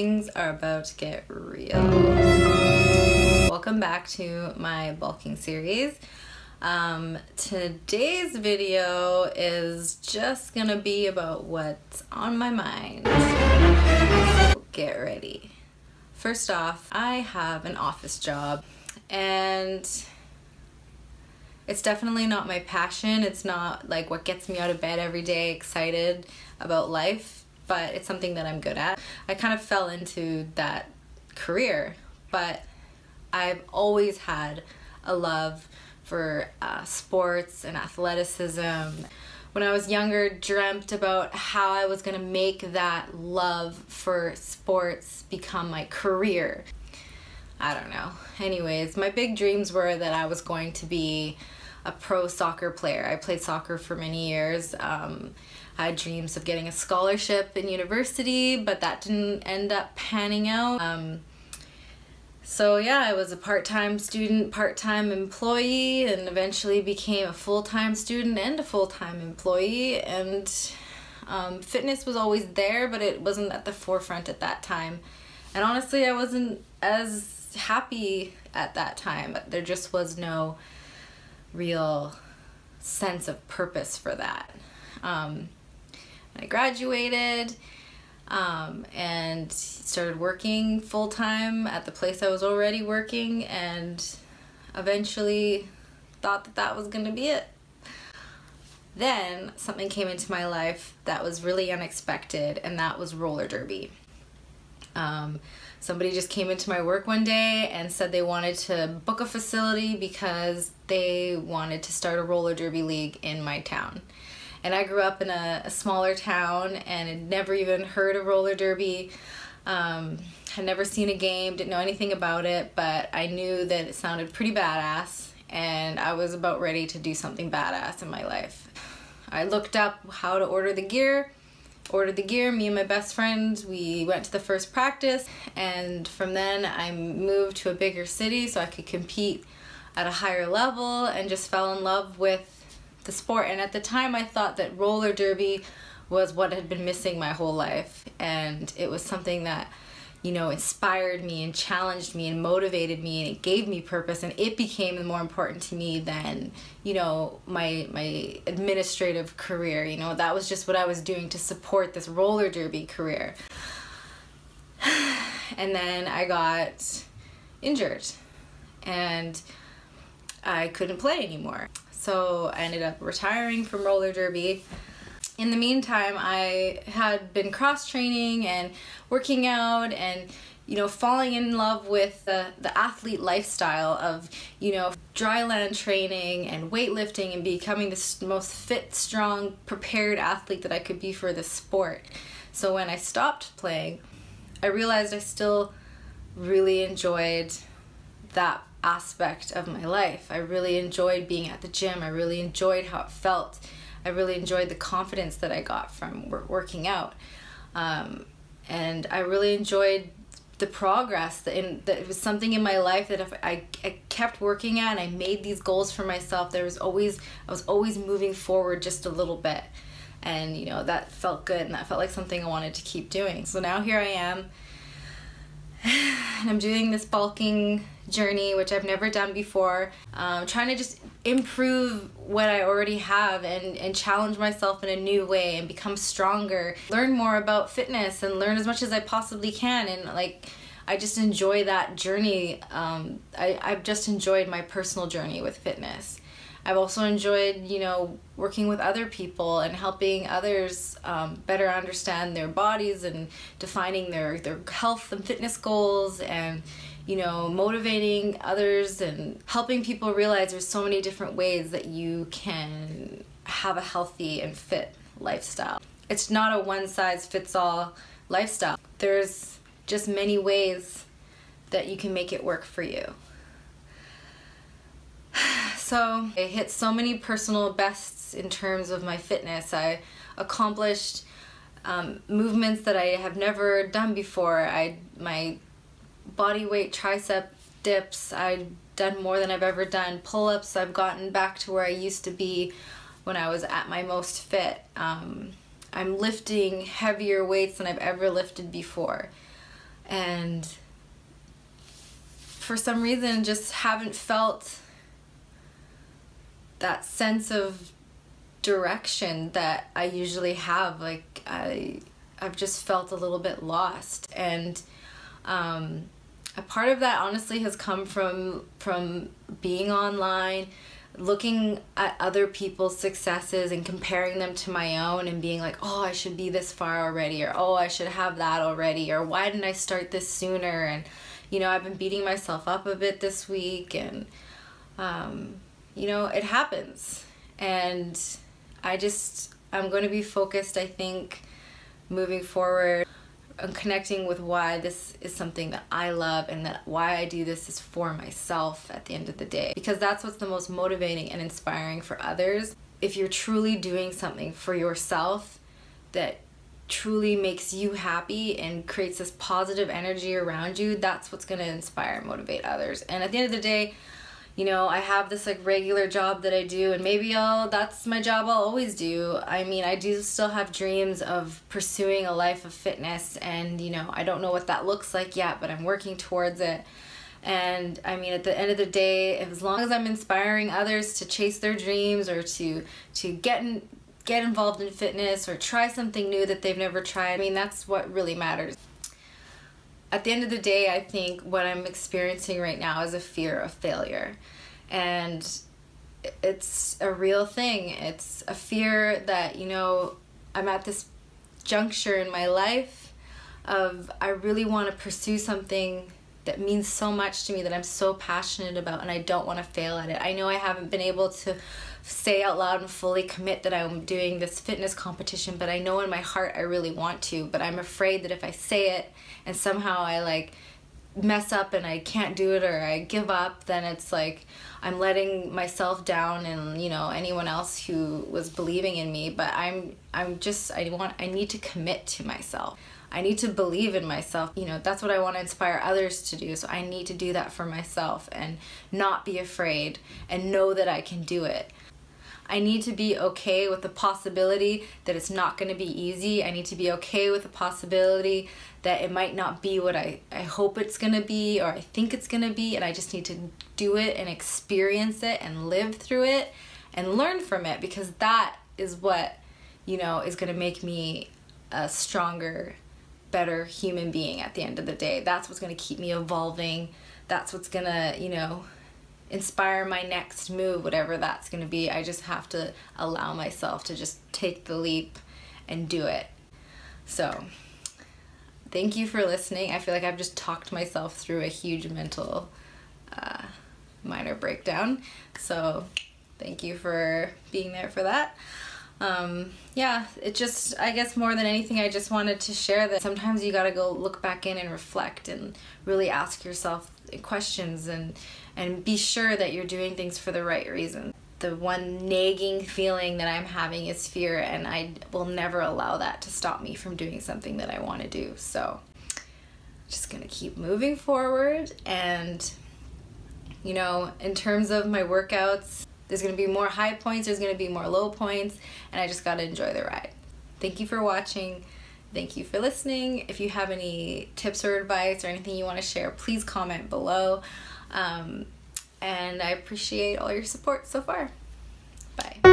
Things are about to get real. Welcome back to my bulking series. Today's video is just gonna be about what's on my mind. So get ready. First off, I have an office job and it's definitely not my passion. It's not like what gets me out of bed every day excited about life, but it's something that I'm good at. I kind of fell into that career, but I've always had a love for sports and athleticism. When I was younger, dreamt about how I was gonna make that love for sports become my career. I don't know. Anyways, my big dreams were that I was going to be a pro soccer player. I played soccer for many years. I had dreams of getting a scholarship in university, but that didn't end up panning out. So yeah, I was a part-time student, part-time employee, and eventually became a full-time student and a full-time employee. And fitness was always there, but it wasn't at the forefront at that time. And honestly, I wasn't as happy at that time. There just was no real sense of purpose for that. I graduated and started working full-time at the place I was already working, and eventually thought that that was gonna be it. Then something came into my life that was really unexpected, and that was roller derby. Somebody just came into my work one day and said they wanted to book a facility because they wanted to start a roller derby league in my town. And I grew up in a smaller town and had never even heard of roller derby, had never seen a game, didn't know anything about it, but I knew that it sounded pretty badass and I was about ready to do something badass in my life. I looked up how to order the gear, me and my best friend, we went to the first practice, and from then I moved to a bigger city so I could compete at a higher level and just fell in love with the sport. And at the time I thought that roller derby was what had been missing my whole life, and it was something that, you know, inspired me and challenged me and motivated me, and it gave me purpose, and it became more important to me than, you know, my administrative career. You know, that was just what I was doing to support this roller derby career. And then I got injured and I couldn't play anymore. So I ended up retiring from roller derby. In the meantime, I had been cross-training and working out and, you know, falling in love with the athlete lifestyle of, you know, dryland training and weightlifting and becoming the most fit, strong, prepared athlete that I could be for the sport. So when I stopped playing, I realized I still really enjoyed that aspect of my life. I really enjoyed being at the gym. I really enjoyed how it felt. I really enjoyed the confidence that I got from working out. And I really enjoyed the progress. It was something in my life that if I kept working at and I made these goals for myself, I was always moving forward just a little bit. And you know, that felt good, and that felt like something I wanted to keep doing. So now here I am. And I'm doing this bulking journey, which I've never done before, trying to just improve what I already have and challenge myself in a new way and become stronger, learn more about fitness and learn as much as I possibly can. And like, I just enjoy that journey. I've just enjoyed my personal journey with fitness. I've also enjoyed, you know, working with other people and helping others better understand their bodies and defining their health and fitness goals, and, you know, motivating others and helping people realize there's so many different ways that you can have a healthy and fit lifestyle. It's not a one-size-fits-all lifestyle. There's just many ways that you can make it work for you. So I hit so many personal bests in terms of my fitness. I accomplished movements that I have never done before. My body weight tricep dips, I've done more than I've ever done. Pull-ups, I've gotten back to where I used to be when I was at my most fit. I'm lifting heavier weights than I've ever lifted before. and for some reason just haven't felt that sense of direction that I usually have. Like I've just felt a little bit lost, and a part of that honestly has come from being online, looking at other people's successes and comparing them to my own and being like, oh, I should be this far already, or oh, I should have that already, or why didn't I start this sooner? And you know, I've been beating myself up a bit this week, and you know, it happens. And I'm going to be focused, I think, moving forward on connecting with why this is something that I love, and that why I do this is for myself at the end of the day, because that's what's the most motivating and inspiring for others. If you're truly doing something for yourself that truly makes you happy and creates this positive energy around you, that's what's going to inspire and motivate others. And at the end of the day, you know, I have this like regular job that I do, and maybe that's my job I'll always do. I mean, I do still have dreams of pursuing a life of fitness, and you know, I don't know what that looks like yet, but I'm working towards it. And I mean, at the end of the day, as long as I'm inspiring others to chase their dreams, or to get involved in fitness, or try something new that they've never tried, I mean, that's what really matters. At the end of the day, I think what I'm experiencing right now is a fear of failure. And it's a real thing. It's a fear that, you know, I'm at this juncture in my life of I really want to pursue something that means so much to me, that I'm so passionate about, and I don't want to fail at it. I know I haven't been able to say out loud and fully commit that I'm doing this fitness competition, but I know in my heart I really want to. But I'm afraid that if I say it and somehow I like mess up and I can't do it, or I give up, then it's like I'm letting myself down, and you know, anyone else who was believing in me. But I need to commit to myself. I need to believe in myself. You know, that's what I want to inspire others to do. So I need to do that for myself and not be afraid and know that I can do it. I need to be okay with the possibility that it's not going to be easy. I need to be okay with the possibility that it might not be what I hope it's going to be, or I think it's going to be, and I just need to do it and experience it and live through it and learn from it, because that is what, you know, is going to make me a stronger, better human being at the end of the day. That's what's going to keep me evolving. That's what's going to, you know, inspire my next move, whatever that's going to be. I just have to allow myself to just take the leap and do it. So thank you for listening. I feel like I've just talked myself through a huge mental minor breakdown. So thank you for being there for that. Yeah, it just, I guess more than anything, I just wanted to share that sometimes you gotta go look back in and reflect and really ask yourself questions, and be sure that you're doing things for the right reason. The one nagging feeling that I'm having is fear, and I will never allow that to stop me from doing something that I want to do. So just gonna keep moving forward. And you know, in terms of my workouts, there's going to be more high points, there's going to be more low points, and I just got to enjoy the ride. Thank you for watching. Thank you for listening. If you have any tips or advice or anything you want to share, please comment below. And I appreciate all your support so far. Bye.